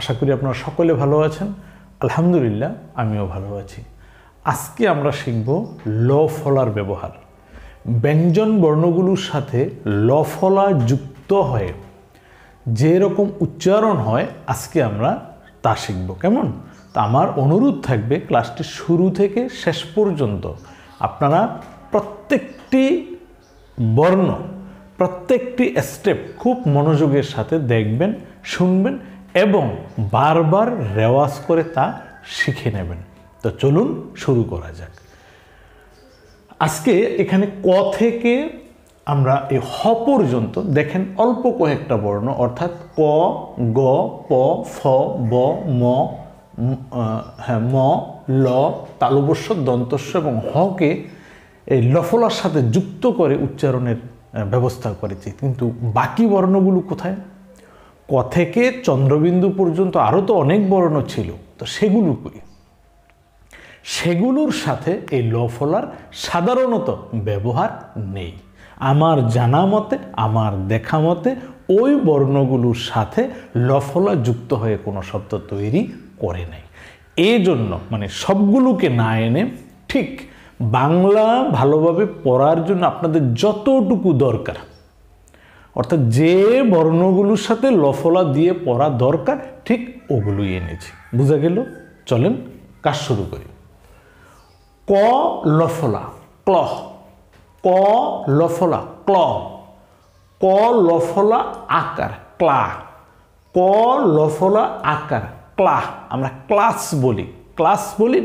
আশা করি আপনারা সকলে ভালো আছেন আলহামদুলিল্লাহ আমিও ভালো আছি আজকে আমরা শিখব ল ফলার ব্যবহার ব্যঞ্জন বর্ণগুলোর সাথে ল ফলা যুক্ত হয় যে রকম উচ্চারণ হয় আজকে আমরা তা শিখব কেমন তো আমার অনুরোধ থাকবে ক্লাসটি শুরু থেকে শেষ পর্যন্ত আপনারা প্রত্যেকটি বর্ণ প্রত্যেকটি স্টেপ খুব মনোযোগের সাথে দেখবেন শুনবেন এবং বারবার রেওয়াজ করে তা শিখে নেবেন তো চলুন শুরু করা যাক আজকে এখানে ক থেকে আমরা এই হ পর্যন্ত দেখেন অল্প কয়েকটা বর্ণ অর্থাৎ ক গ প ফ ব ম ম ল তালব্যস্য দন্তস্য এবং হকে এই লফলার সাথে যুক্ত করে উচ্চারণের ব্যবস্থা করেছি কিন্তু বাকি বর্ণগুলো কোথায় ক থেকে চন্দ্রবিন্দু পর্যন্ত আরো তো অনেক বর্ণ ছিল তো সেগুলো কই সেগুলোর সাথে এই ল ফলার সাধারণত ব্যবহার নেই আমার জানা মতে আমার দেখা মতে ওই বর্ণগুলোর সাথে ল ফলা যুক্ত হয়ে কোনো শব্দ তৈরি করে নাই এই জন্য মানে সবগুলোকে না এনে ঠিক বাংলা ভালোভাবে পড়ার জন্য আপনাদের যতটুকু দরকার অর্থাৎ যে বর্ণগুলোর সাথে ল ফলা দিয়ে পড়া দরকার ঠিক ওগুলোই এনেছি বুঝা গেল চলেন কাজ শুরু করি ক ল ফলা ক্ল ক ল ফলা ক্ল ক ল ফলা আকার ক্লা ক ল ফলা আকার ক্লা আমরা ক্লাস বলি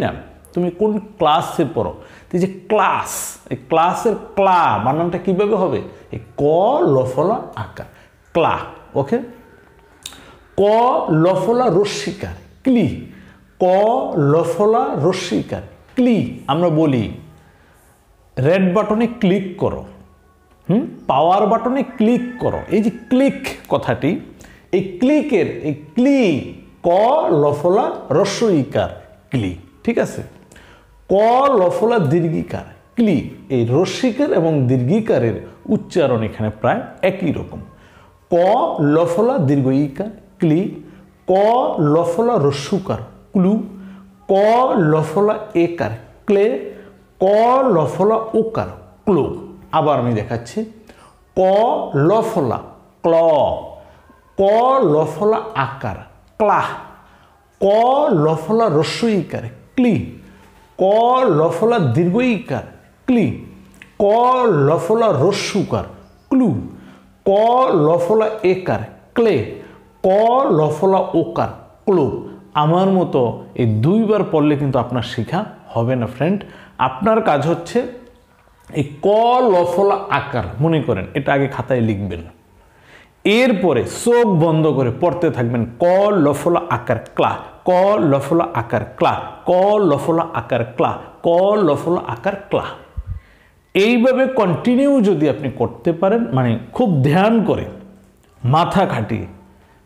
না তুমি কোন ক্লাসে পড়ো তে যে ক্লাস এই ক্লাসের ক্লা বানানটা কিভাবে হবে এই ক ল ফলা আকার ক্লা ওকে ক ল ফলা রস্যিকার ক্লি ক ল ফলা রস্যিকার ক্লি আমরা বলি রেড বাটনে ক্লিক করো পাওয়ার বাটনে ক্লিক করো এই যে ক্লিক কথাটি এই ক্লিকের এই ক্লি ক ল ফলা রস্যইকার ক্লি ঠিক আছে ক ল ফলা দীর্ঘিকার ক্লি এই রস্যিকার এবং দীর্ঘিকারের উচ্চারণ এখানে প্রায় একই রকম ক ল ফলা দীর্ঘইকার ক্লি ক ল ফলা রস্যুকার ক্লু ক ল ফলা একার ক্লে ক ল ফলা ওকার ক্লো আবার আমি দেখাচ্ছি ক ল ফলা ক্ল ক ল ফলা আকার ক্লা ক ল ফলা রস্যইকার ক্লি ক ল ফলা দীর্ঘইকার ক্লি ক ল ফলা রস্যুকার ক্লু ক ল ফলা একার ক্লে ক ল ফলা ওকার ক্লো আমার মতো এই দুইবার পড়লে কিন্তু আপনার শেখা হবে না ফ্রেন্ড আপনার কাজ হচ্ছে এই ক ল ফলা আকার মনে করেন এটা আগে খাতায় লিখবেন এরপরে চোখ বন্ধ করে পড়তে থাকবেন ক ল ফলা আকার ক্লা ক ল ফলা আকার ক্লা ক ল ফলা আকার ক্লা ক ল ফলা আকার ক্লা এইভাবে কন্টিনিউ যদি আপনি করতে পারেন মানে খুব ধ্যান করে মাথা খাটিয়ে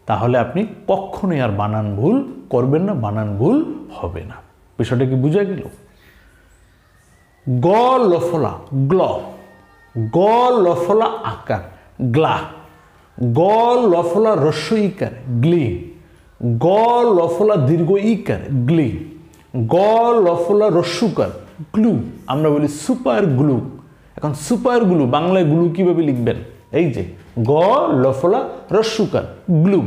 তাহলে আপনি কখনোই আর বানান ভুল করবেন না বানান ভুল হবে না বিষয়টা কি বুঝা গেল গ ল ফলা গ্ল গ ল ফলা আকার গ্লা গ ল ফলা রস্যইকার গ্লি গ ল ফলা দীর্ঘইকার গ্লি গ ল ফলা রস্যুকার গ্লু আমরা বলি সুপার গ্লু এখন সুপার গ্লু বাংলায় গ্লু কিভাবে লিখবেন এই যে গ ল ফলা রস্যুকার গ্লু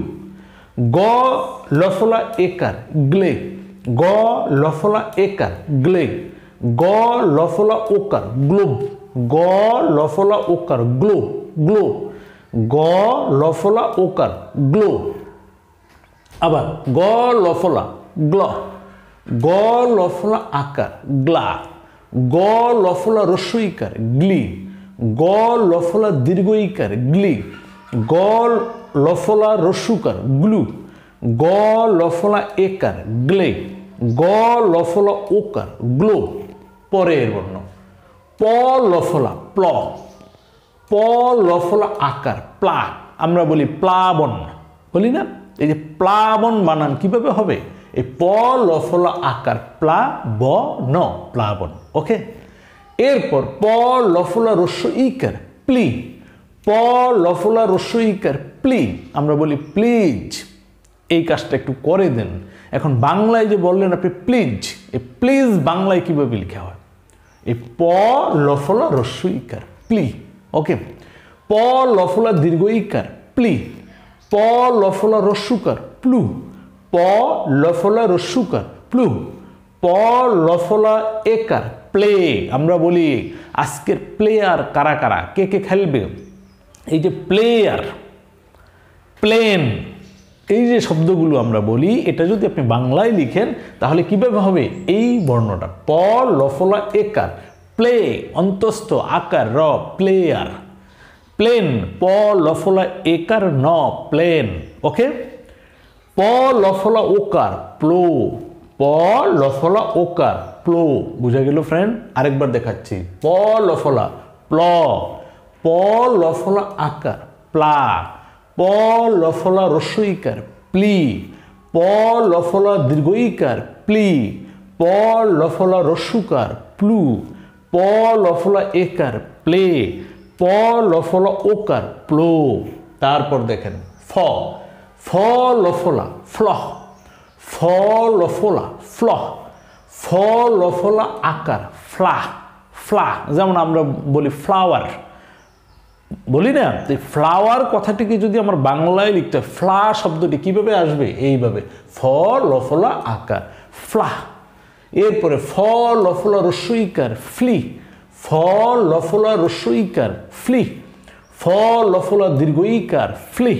গ ল ফলা একার গ্লে গ ল ফলা একার গ্লে গ ল ফলা ওকার গ্লো গ ল ফলা ওকার গ্লো গ্লো গ ল ফলা ওকার গ্লো আবার গ ল ফলা গ্ল গ ল ফলা আকার গ্লা গ ল ফলা রস্যইকার গ্লি গ ল ফলা দীর্ঘইকার গ্লি গ ল ফলা রস্যুকার গ্লু গলফলা একার গ্লে গলফলা ওকার গ্লো পরের বর্ণ পলফলা প্ল পলফলা আকার প্লা আমরা বলি প্লাবন বলি না এই যে প্লাবন বানান কিভাবে হবে এই পলফলা আকার প্লা ব ন প্লাবন ওকে এরপর পলফলা রস্য ইকার প্লি পলফলা রস্য ইকার প্লি আমরা বলি প্লিজ এই কাজটা একটু করে দেন এখন বাংলায় যে বললেন আপনি প্লিজ এই প্লিজ বাংলায় কিভাবে লেখা হয় এই প লফলা রস্য ইকার প্লি ওকে প লফলা দীর্ঘ ইকার প্লি প লফলা রস্যকার প্লু প লফলা রস্যকার প্লু প লফলা একার প্লে আমরা বলি আজকের প্লেয়ার কারা কারা কে কে খেলবে এই যে প্লেয়ার প্লেন এই যে শব্দগুলো আমরা বলি এটা যদি আপনি বাংলায় লিখেন তাহলে কিভাবে হবে এই বর্ণটা প লফলা একার প্লে অন্তস্থ আকার র প্লেয়ার প্লেন প লফলা একার ন প্লেন ওকে প লফলা ওকার প্লো প লফলা ওকার প্লো বুঝা গেল ফ্রেন্ড আরেকবার দেখাচ্ছি প লফলা প্ল প লফলা আকার প্লা প লফলা রস্য ইকার প্লি প লফলা দীর্ঘ ইকার প্লি প লফলা রস্যকার প্লু প লফলা একার প্লে প লফলা ওকার প্লো তারপর দেখেন ফ ফ লফলা ফ্লহ ফ লফলা ফ্লহ ফ লফলা আকার ফ্লাহ ফ্লাহ যেমন আমরা বলি ফ্লাওয়ার বলি না এই ফ্লাওয়ার কথাটিকে যদি আমরা বাংলায় লিখতে ফ্লা শব্দটি কিভাবে আসবে এইভাবে ফ লফলা আকার ফ্লাহ এরপরে ফ লফলা রস্য ইকার ফ্লি ফ লফলা রস্য ইকার ফ্লি ফ লফলা দীর্ঘ ইকার ফ্লি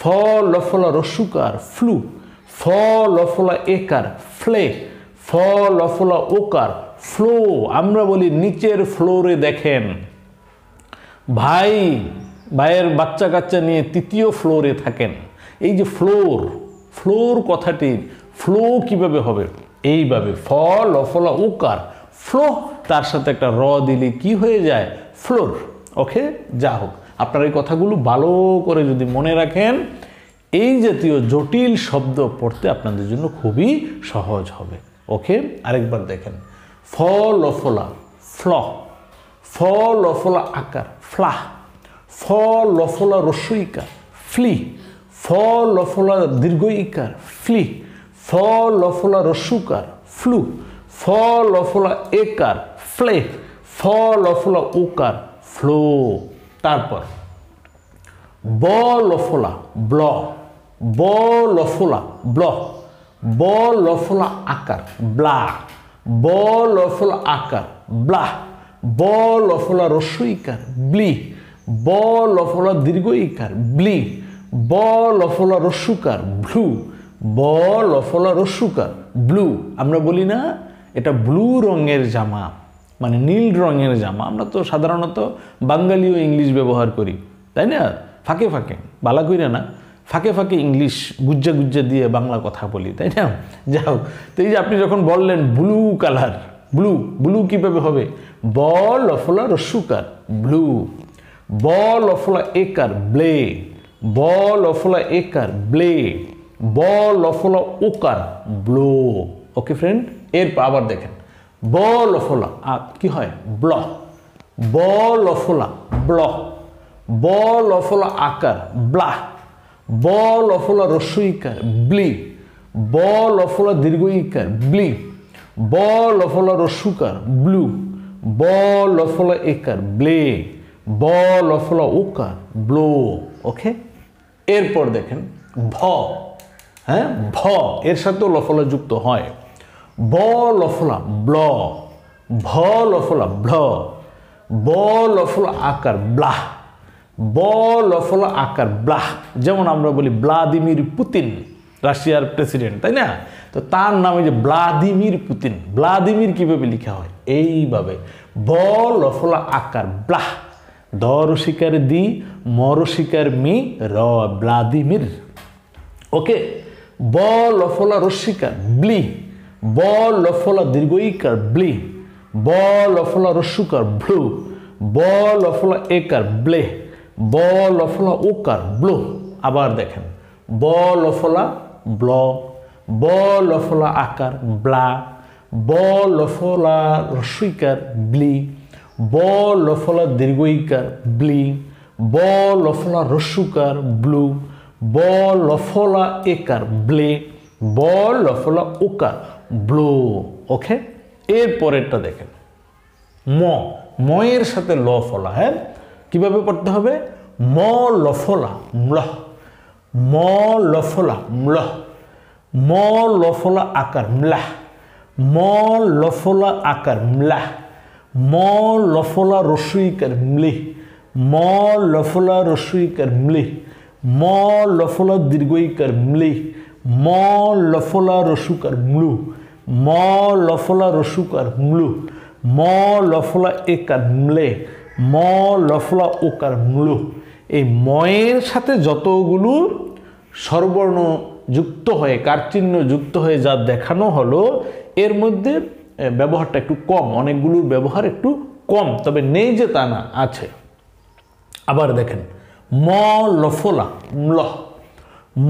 ফ লফলা রস্যকার ফ্লু ফ লফলা একার ফ্লে ফ লফলা ওকার ফ্লো আমরা বলি নিচের ফ্লোরে দেখেন ভাই ভাইয়ের বাচ্চা কাচ্চা নিয়ে তৃতীয় ফ্লোরে থাকেন এই যে ফ্লোর ফ্লোর কথাটি ফ্লো কিভাবে হবে এইভাবে ফ লফলা ওকার ফ্লো তার সাথে একটা র দিলে কি হয়ে যায় ফ্লোর ওকে যা হোক আপনারা এই কথাগুলো ভালো করে যদি মনে রাখেন এই জাতীয় জটিল শব্দ পড়তে আপনাদের জন্য খুবই সহজ হবে ওকে আরেকবার দেখেন ফ লফলা ফ্ল ফ লফলা আকার ফ্লাহ ফ লফলা রস্য ইকার ফ্লি ফ লফলা দীর্ঘ ইকার ফ্লি ফ লফলা রস্যকার ফ্লু ফ লফলা একার ফ্লে ফ লফলা ওকার ফ্লো তারপর ব লফলা ব্ল ব লফলা ব্ল ব লফলা আকার ব্লা ব লফলা আকার ব্লা ব লফলা রস্য ইকার ব্লি ব লফলা দীর্ঘ ইকার ব্লি ব লফলা রস্যকার ব্লু ব লফলা রস্যকার ব্লু আমরা বলি না এটা ব্লু রঙের জামা মানে নীল রঙের জামা আমরা তো সাধারণত বাঙালিও ইংলিশ ব্যবহার করি তাই না ফাঁকে ফাঁকে বালা কইরা না ফাঁকে ফাঁকে ইংলিশ গুজ্জা গুজ্জা দিয়ে বাংলা কথা বলি তাই না যা হোক তো এই যে আপনি যখন বললেন ব্লু কালার ব্লু ব্লু কীভাবে হবে ব লফলা রস্যকার ব্লু ব লফলা একার ব্লে ব লফলা একার ব্লে ব লফলা ওকার ব্লো ওকে ফ্রেন্ড এরপর আবার দেখেন ব লফলা কি হয় ব্ল লফলা ব্ল ব লফলা আকার ব্লাহ ব লফলা রস্য ইকার ব্লি ব লফলা দীর্ঘ ইকার ব্লি ব লফলা রস্যকার ব্লু ব লফলা একার ব্লে ব লফলা ওকার ব্লো ওকে এরপর দেখেন ভ হ্যাঁ ভ এর সাথেও লফলা যুক্ত হয় ব লফলা ব্ল ভ লফলা ব্ল ব লফলা আকার ব্লাহ ব লফলা আকার ব্লাহ যেমন আমরা বলি ভ্লাদিমির পুতিন রাশিয়ার প্রেসিডেন্ট তাই না তো তার নামে যে ভ্লাদিমির পুতিন ভ্লাদিমির কিভাবে লেখা হয় এইভাবে ব লফলা আকার ব্লাহ দর শিকার দি মর শিকার মি র ভ্লাদিমির ওকে Ball of Ola Roshika, Bli. Ball of Ola Dirgoikar, Bli. Ball of Ola Roshukar, Blue. Ball of Ola Ekar, Ble. Ball of Ola Okar, Blue. Abar dekhen. Ball of Ola, Blo. Ball of Ola Akar, Bla. Ball of Ola Roshikar, Bli. Ball of Ola Dirgoikar, Bli. Ball of Ola Roshukar, Blue. Ball of Ola Ekar, Ble. Ball of Ola Okar, Blue. Okay? Air poretta dekhen. Mo. Moir sate lofola. Kibabe porte hobe? Mo lofola. Mlah. Mo lofola. Mlah. Mo lofola akar. Mlah. Mo lofola akar. Mlah. Mo lofola roshuikar. Mlih. Mo lofola roshuikar. Mlih. Mo lofola dirgoikar. Mlih. Mo lofola roshukar. Mlu. Mo lofola roshukar. Mlu. Mo lofola ekar. Mle. Mo lofola okar. Mlu. এই ময়ের সাথে যতগুলো স্বরবর্ণ যুক্ত হয়ে কারচিহ্ন যুক্ত হয়ে যা দেখানো হলো এর মধ্যে ব্যবহারটা একটু কম অনেকগুলোর ব্যবহার একটু কম তবে নেই যে তা না আছে আবার দেখেন ম লফলা মলহ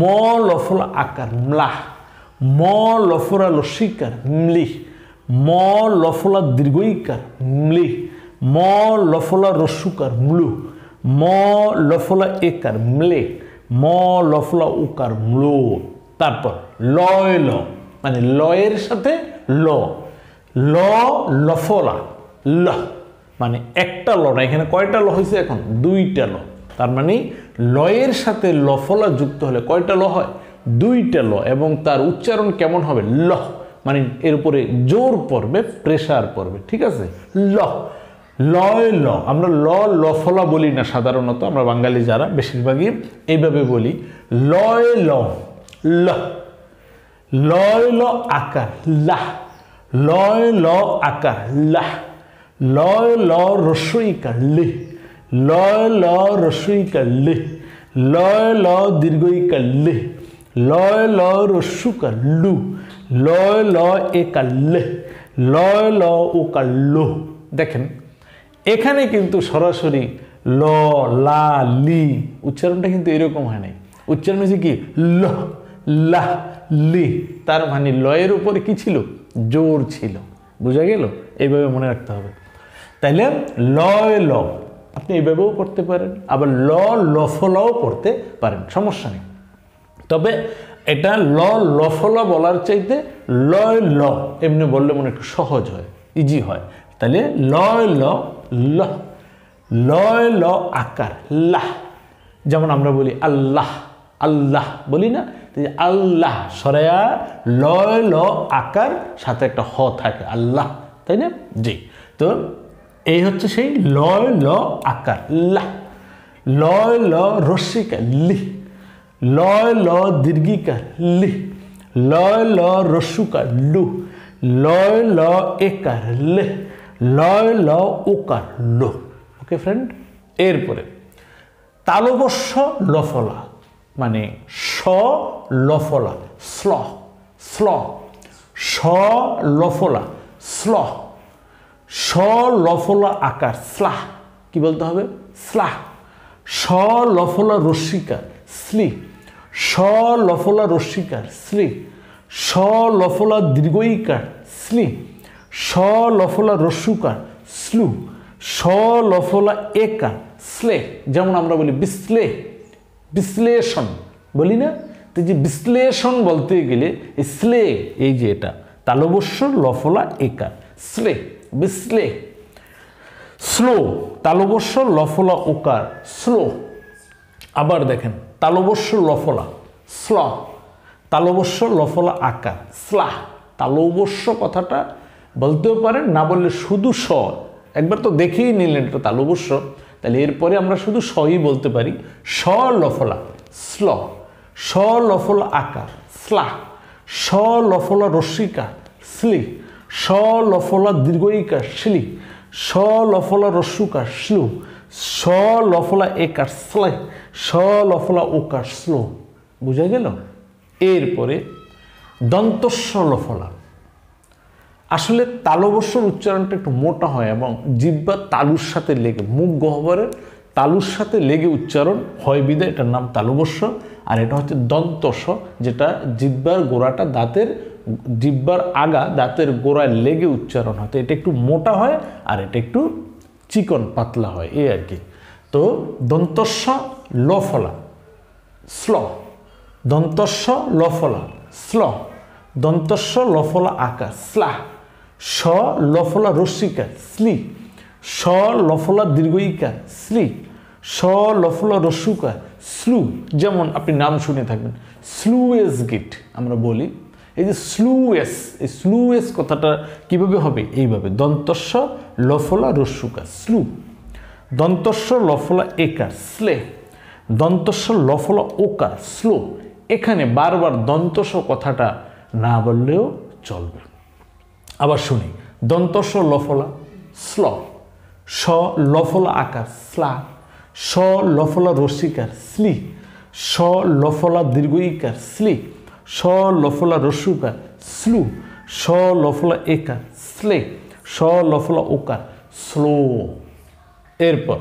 ম লফলা আকার মলাহ ম লফরা লশিকার মলি ম লফলা দীর্ঘইকার মলি ম লফলা রসুকার মলু Mo lofola ekar mle, mo lofola ukar mlo. Tarpor loy lo, mane loyer sathe lo, lo lofola lo, mane ekta lo na ekhane koyta lo hoyse ekhon duita lo. Tar mane loyer sathe lofola jukto hole koyta lo hoy duita lo ebong tar uchcharon kemon hobe lo, mane er upore jor porbe pressure porbe. Thik ache lo. লয় ল আমরা ল লফলা বলি না সাধারণত আমরা বাঙালি যারা বেশিরভাগই এইভাবে বলি লয় ল ল লয় ল আকার লাহ লয় ল আকার লাহ লয় ল রসুইকার লি লয় ল রসুইকার লি লয় ল দীর্ঘইকার লি লয় ল রসুকার লু লয় ল একার লি লয় ল ওকার লু দেখেন এখানে কিন্তু সরাসরি ল লা লি উচ্চারণটা কিন্তু এরকম হয় না উচ্চারণ হচ্ছে কি ল লা লি তার মানে ল এর উপরে কি ছিল জোর ছিল বুঝা গেল এইভাবে মনে রাখতে হবে তাইলে ল ল আপনি এইভাবেও পড়তে পারেন আবার ল লফলাও পড়তে পারেন সমস্যা নেই তবে এটা ল লফলা বলার চাইতে ল ল এমনি বললে মনে একটু সহজ হয় ইজি হয় তাহলে ল ল লহ লয় ল আকার লাহ যেমন আমরা বলি আল্লাহ আল্লাহ বলি না তাই আল্লাহ সরায়া লয় ল আকার সাথে একটা হ থাকে আল্লাহ তাই না জি তো এই হচ্ছে সেই লয় ল আকার লাহ লয় ল রসিকা লি লয় ল দীর্ঘিকা লি লয় ল রসুকা লু লয় ল একার লে লয় ল ওকার লো ওকে ফ্রেন্ড এরপরে তালবস্য লফলা মানে স লফলা স্ল স্ল স লফলা স্ল স লফলা আকার স্লাহ কি বলতে হবে স্লাহ স লফলা রসিকার স্লি স লফলা রসিকার স্লি স লফলা দীর্ঘইকার স্লি স লফলা রসুকার স্লু স লফলা একার স্লে যেমন আমরা বলি বিস্লে বিশ্লেষণ বলি না তো যে বিশ্লেষণ বলতে গেলে এই স্লে এই যে এটা তালবস্য লফলা একার স্লে বিস্লে স্লো তালবস্য লফলা ওকার স্লো আবার দেখেন তালবস্য লফলা স্ল তালবস্য লফলা আকার স্লাহ তালবস্য কথাটা বলতেও পারেন না বললে শুধু স একবার তো দেখেই নিলেন এটা তালবস্য তাহলে এরপরে আমরা শুধু সই বলতে পারি স লফলা স্ল স লফলা আকার স্লাহ স লফলা রসিকা স্লি স লফলা দীর্ঘইকা স্লি স লফলা রসুকা স্লু স লফলা একার স্লে স লফলা ওকার স্লো বুঝা গেল এর পরে দন্তস্ব লফলা আসলে তালবস্যর উচ্চারণটা একটু মোটা হয় এবং জিহ্বা তালুর সাথে লেগে মুখ গহ্বরের তালুর সাথে লেগে উচ্চারণ হয় বিধায় এটার নাম তালবস্য আর এটা হচ্ছে দন্তস্ব যেটা জিহ্বার গোড়াটা দাঁতের জিহ্বার আগা দাঁতের গোড়ায় লেগে উচ্চারণ হয় এটা একটু মোটা হয় আর এটা একটু চিকন পাতলা হয় এই আর কি তো দন্তস্ব লফলা স্ল দন্তস্ব লফলা স্ল দন্তস্ব লফলা আকা স্লা শ লফলা রস্যিকা স্লি শ লফলা দীর্ঘয়িকা স্লি শ লফলা রস্যুকা স্লু যেমন আপনি নাম শুনে থাকবেন স্লুয়েস গিট আমরা বলি এই যে স্লুয়েস এই স্লুয়েস কথাটা কিভাবে হবে এইভাবে দন্তস্ব লফলা রস্যুকা স্লু দন্তস্ব লফলা একার স্লে দন্তস্ব লফলা ওকার স্লো এখানে বারবার দন্তস্ব কথাটা না বললেও চলবে আবার শুনি দন্তস্ব লফলা স্ল শ লফলা আকার স্লা শ লফলা রসিকার স্লি শ লফলা দীর্ঘইকার স্লি শ লফলা রসুকার স্লু শ লফলা একার স্লে শ লফলা ওকার স্লো এরপর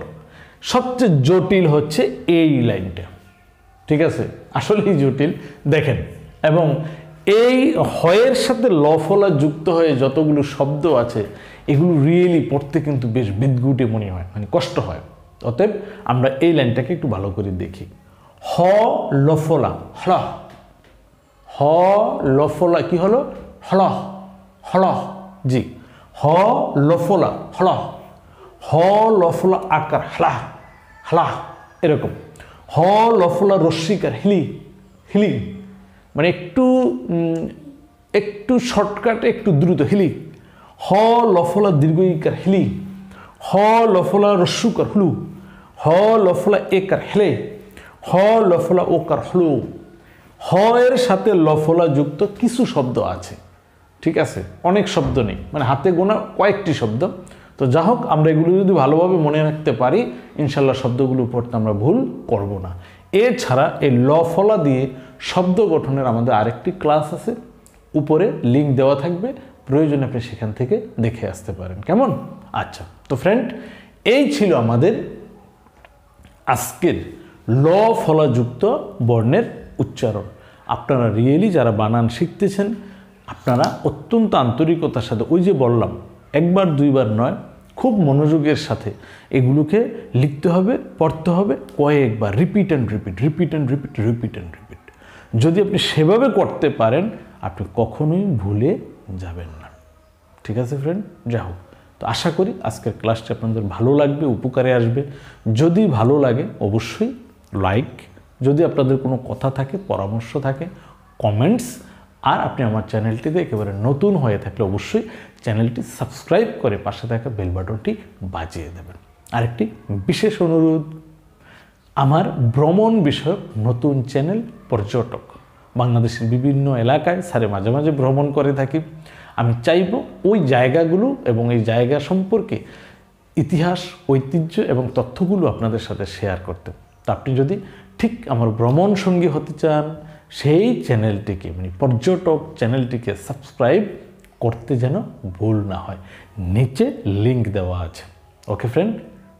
সবচেয়ে জটিল হচ্ছে এই লাইনটা ঠিক আছে আসলেই জটিল দেখেন এবং এই হয়ের সাথে লফলা যুক্ত হয়ে যতগুলো শব্দ আছে এগুলো রিয়েলি পড়তে কিন্তু বেশ বিদঘুটে মনে হয় মানে কষ্ট হয় অতএব আমরা এই লাইনটাকে একটু ভালো করে দেখি হ লফলা হল হ লফলা কি হলো হল হল জি হ লফলা হল হ লফলা আকার হলা হলা এরকম হ লফলা রস্যিকার হিলি হিলি মানে একটু একটু শর্টকাটে একটু দ্রুত হিলি হ লফলা দীর্ঘইকার হিলি হ লফলা রস্যুকার হুলু হ লফলা একার হেলে হ লফলা ওকার হলু হ এর সাথে লফলা যুক্ত কিছু শব্দ আছে ঠিক আছে অনেক শব্দ নেই মানে হাতে গোনা কয়েকটি শব্দ তো যা হোক আমরা এগুলো যদি ভালোভাবে মনে রাখতে পারি ইনশাআল্লাহ শব্দগুলো পড়তে আমরা ভুল করব না এছাড়া এই লফলা দিয়ে শব্দ গঠনের আমাদের আরেকটি ক্লাস আছে উপরে লিংক দেওয়া থাকবে প্রয়োজনে আপনি সেখান থেকে দেখে আসতে পারেন কেমন আচ্ছা তো ফ্রেন্ড এই ছিল আমাদের আজকের লফলা যুক্ত বর্ণের উচ্চারণ আপনারা রিয়েলি যারা বানান শিখতেছেন আপনারা অত্যন্ত আন্তরিকতার সাথে ওই যে বললাম একবার দুইবার নয় খুব মনোযোগের সাথে এগুলোকে লিখতে হবে পড়তে হবে কয়েকবার repeat and repeat repeat and repeat repeat and repeat যদি আপনি সেভাবে করতে পারেন আপনি কখনোই ভুলে যাবেন না ঠিক আছে ফ্রেন্ড যা হোক তো আশা করি আজকের ক্লাসটি আপনাদের ভালো লাগবে উপকারে আসবে যদি ভালো লাগে অবশ্যই লাইক যদি আপনাদের কোনো কথা থাকে পরামর্শ থাকে কমেন্টস আর আপনি আমার চ্যানেলটিতে একেবারে নতুন হয়ে থাকলে অবশ্যই চ্যানেলটি সাবস্ক্রাইব করে পাশে থাকা বেল বাটনটি বাজিয়ে দেবেন আরেকটি বিশেষ অনুরোধ আমার ভ্রমণ বিষয়ক নতুন চ্যানেল পর্যটক বাংলাদেশের বিভিন্ন এলাকায় স্যারে মাঝে মাঝে ভ্রমণ করে থাকি আমি চাইব ওই জায়গাগুলো এবং এই জায়গা সম্পর্কে ইতিহাস ঐতিহ্য এবং তথ্যগুলো আপনাদের সাথে শেয়ার করতে তা আপনি যদি ঠিক আমার ভ্রমণ সঙ্গী হতে চান সেই চ্যানেলটিকে মানে পর্যটক চ্যানেলটিকে সাবস্ক্রাইব করতে যেন ভুল না হয় নিচে লিংক দেওয়া আছে ওকে ফ্রেন্ড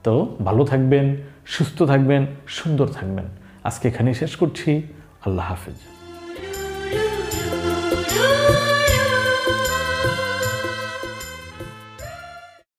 তো ভালো থাকবেন সুস্থ থাকবেন সুন্দর থাকবেন আজকে এখানেই শেষ করছি আল্লাহ হাফেজ